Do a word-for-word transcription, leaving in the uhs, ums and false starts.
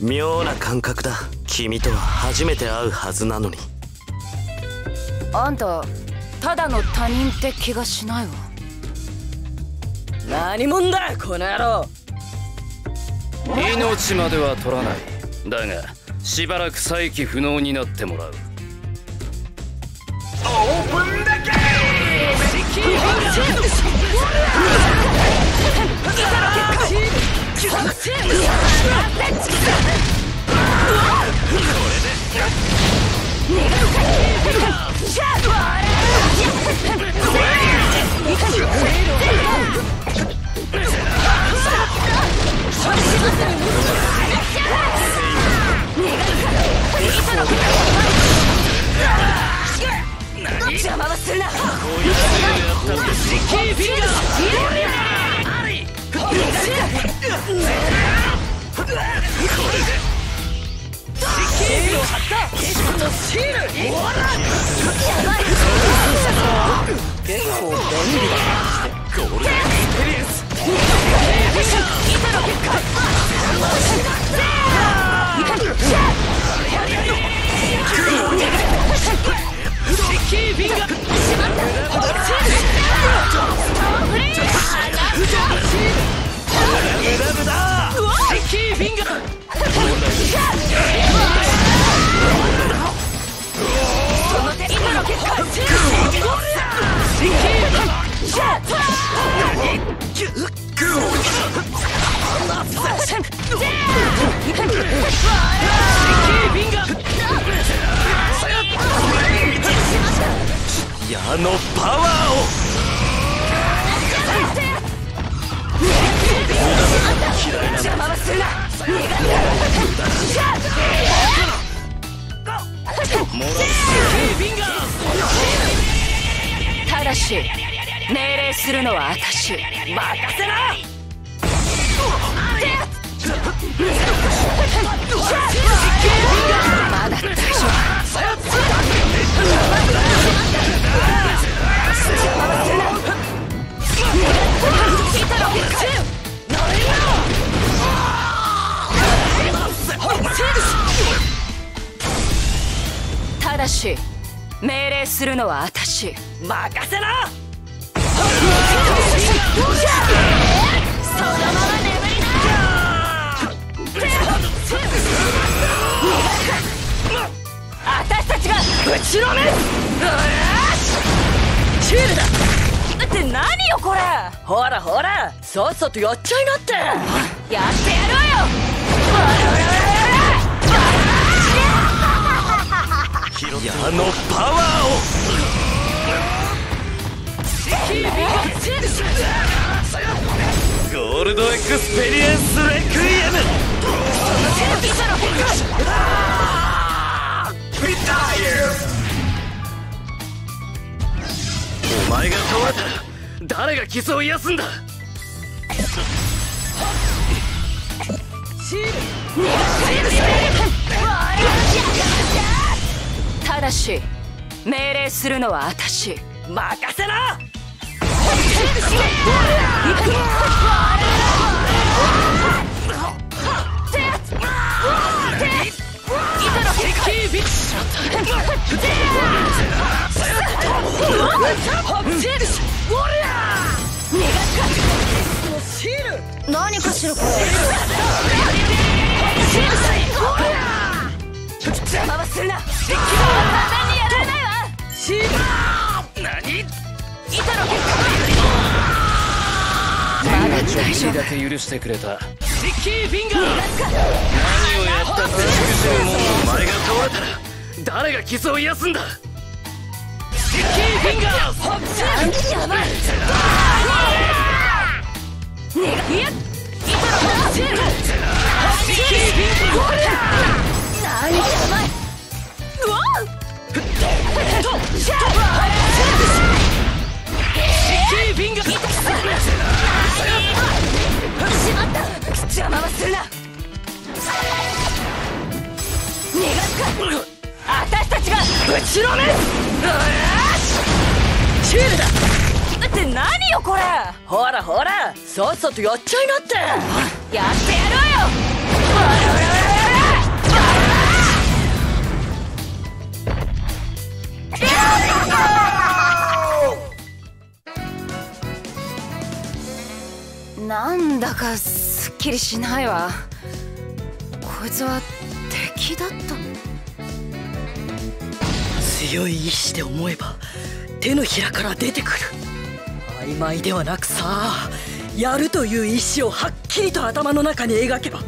妙な感覚だ。君とは初めて会うはずなのに。あんたただの他人って気がしないわ。何者だこの野郎。命までは取らない。だがしばらく再起不能になってもらう。オープンだけ邪魔はするな。キービンがしまった矢のパワーを邪魔はするな。ただし命令するのは私。任せな。まだ大丈夫。ただし命令するのは私。任せな。そのまま眠りな。私たちがぶちのめす。シールだって何よこれ。ほらほらさっさとやっちゃいなって。やってやるわよ。矢のパワーを。ゴールドエクスペリエンスレクイエム。リタイア。お前が倒れたら誰が傷を癒すんだ。ただし命令するのは私。任せな。何かしらこれ。邪魔はするな。君だけ許してくれた。何をやったってお前が倒れたら誰が傷を癒すんだ。リッキーフィンガー。邪魔はするな。私たちがぶちのめす。シールだって何よこれ。ほらほらさっさとやっちゃいなって。やってやるわよ。なんだかすっきりしないわ。こいつは敵だったの？強い意志で思えば手のひらから出てくる。曖昧ではなくさ、やるという意志をはっきりと頭の中に描けば